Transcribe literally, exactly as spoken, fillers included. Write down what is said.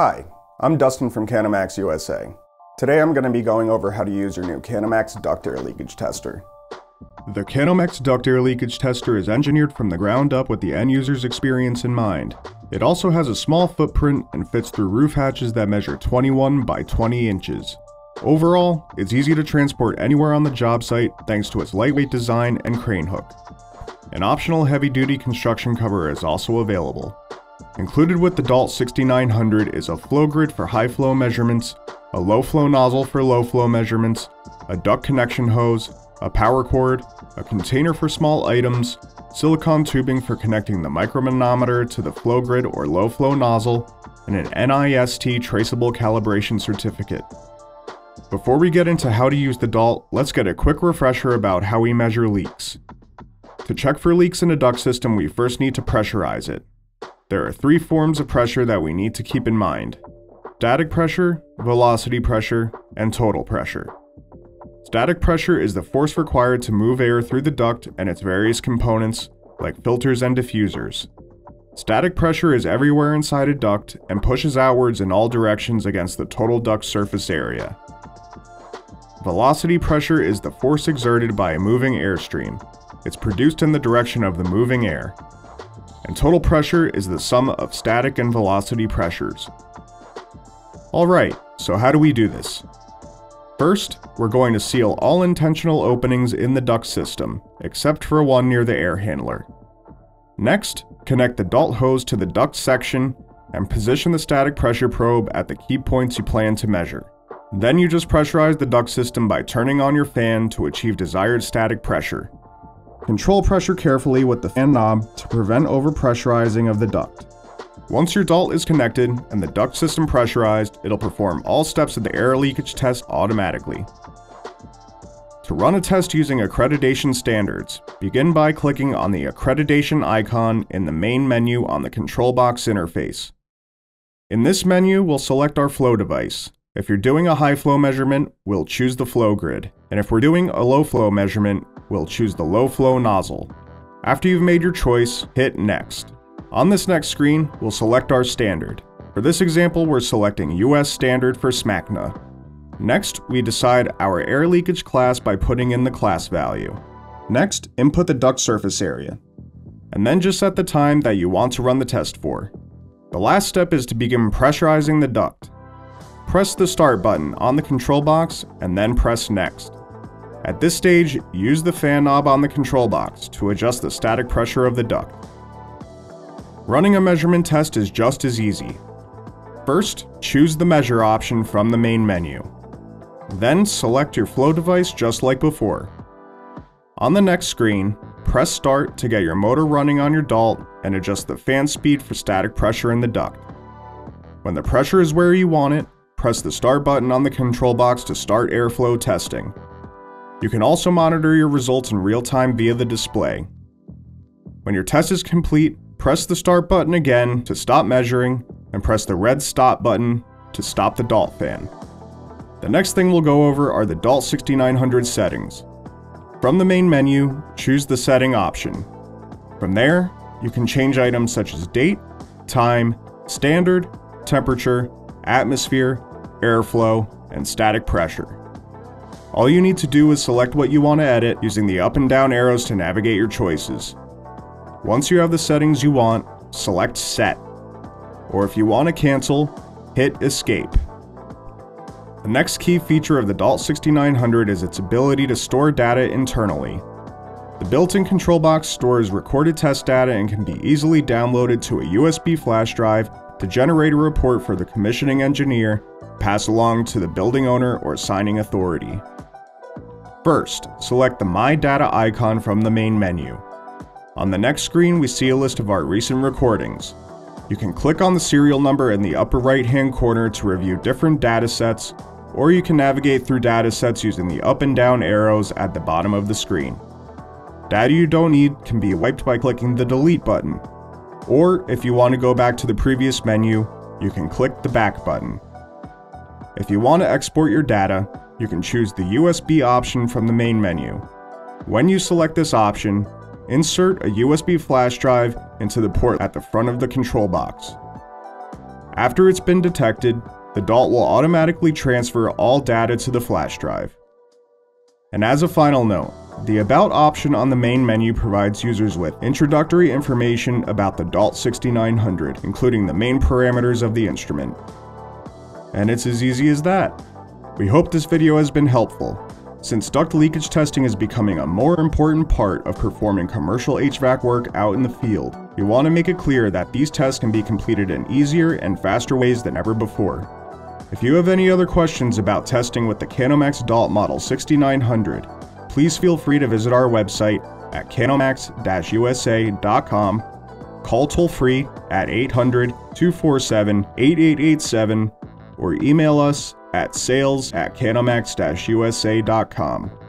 Hi, I'm Dustin from Kanomax U S A. Today I'm going to be going over how to use your new Kanomax duct air leakage tester. The Kanomax duct air leakage tester is engineered from the ground up with the end user's experience in mind. It also has a small footprint and fits through roof hatches that measure twenty-one by twenty inches. Overall, it's easy to transport anywhere on the job site thanks to its lightweight design and crane hook. An optional heavy-duty construction cover is also available. Included with the DALT sixty-nine hundred is a flow grid for high flow measurements, a low flow nozzle for low flow measurements, a duct connection hose, a power cord, a container for small items, silicone tubing for connecting the micromanometer to the flow grid or low flow nozzle, and an NIST traceable calibration certificate. Before we get into how to use the DALT, let's get a quick refresher about how we measure leaks. To check for leaks in a duct system, we first need to pressurize it. There are three forms of pressure that we need to keep in mind: static pressure, velocity pressure, and total pressure. Static pressure is the force required to move air through the duct and its various components, like filters and diffusers. Static pressure is everywhere inside a duct and pushes outwards in all directions against the total duct surface area. Velocity pressure is the force exerted by a moving airstream. It's produced in the direction of the moving air. And total pressure is the sum of static and velocity pressures. Alright, so how do we do this? First, we're going to seal all intentional openings in the duct system, except for one near the air handler. Next, connect the DALT hose to the duct section and position the static pressure probe at the key points you plan to measure. Then you just pressurize the duct system by turning on your fan to achieve desired static pressure. Control pressure carefully with the fan knob to prevent overpressurizing of the duct. Once your DALT is connected and the duct system pressurized, it'll perform all steps of the air leakage test automatically. To run a test using accreditation standards, begin by clicking on the accreditation icon in the main menu on the control box interface. In this menu, we'll select our flow device. If you're doing a high flow measurement, we'll choose the flow grid, and if we're doing a low flow measurement, we'll choose the low flow nozzle. After you've made your choice, hit Next. On this next screen, we'll select our standard. For this example, we're selecting U S Standard for SMACNA. Next, we decide our air leakage class by putting in the class value. Next, input the duct surface area. And then just set the time that you want to run the test for. The last step is to begin pressurizing the duct. Press the Start button on the control box and then press Next. At this stage, use the fan knob on the control box to adjust the static pressure of the duct. Running a measurement test is just as easy. First, choose the measure option from the main menu. Then select your flow device just like before. On the next screen, press Start to get your motor running on your DALT and adjust the fan speed for static pressure in the duct. When the pressure is where you want it, press the Start button on the control box to start airflow testing. You can also monitor your results in real time via the display. When your test is complete, press the Start button again to stop measuring, and press the red Stop button to stop the DALT fan. The next thing we'll go over are the DALT sixty-nine hundred settings. From the main menu, choose the setting option. From there, you can change items such as date, time, standard, temperature, atmosphere, airflow, and static pressure. All you need to do is select what you want to edit using the up and down arrows to navigate your choices. Once you have the settings you want, select Set. Or if you want to cancel, hit Escape. The next key feature of the DALT sixty-nine hundred is its ability to store data internally. The built-in control box stores recorded test data and can be easily downloaded to a U S B flash drive to generate a report for the commissioning engineer, pass along to the building owner or signing authority. First, select the My Data icon from the main menu. On the next screen, we see a list of our recent recordings. You can click on the serial number in the upper right-hand corner to review different data sets, or you can navigate through data sets using the up and down arrows at the bottom of the screen. Data you don't need can be wiped by clicking the Delete button, or if you want to go back to the previous menu, you can click the Back button. If you want to export your data, you can choose the U S B option from the main menu. When you select this option, insert a U S B flash drive into the port at the front of the control box. After it's been detected, the DALT will automatically transfer all data to the flash drive. And as a final note, the About option on the main menu provides users with introductory information about the DALT sixty-nine hundred, including the main parameters of the instrument. And it's as easy as that. We hope this video has been helpful. Since duct leakage testing is becoming a more important part of performing commercial H V A C work out in the field, we want to make it clear that these tests can be completed in easier and faster ways than ever before. If you have any other questions about testing with the Kanomax DALT Model sixty-nine hundred, please feel free to visit our website at kanomax dash U S A dot com, call toll-free at eight hundred, two four seven, eight eight eight seven, or email us at sales at kanomax dash U S A dot com.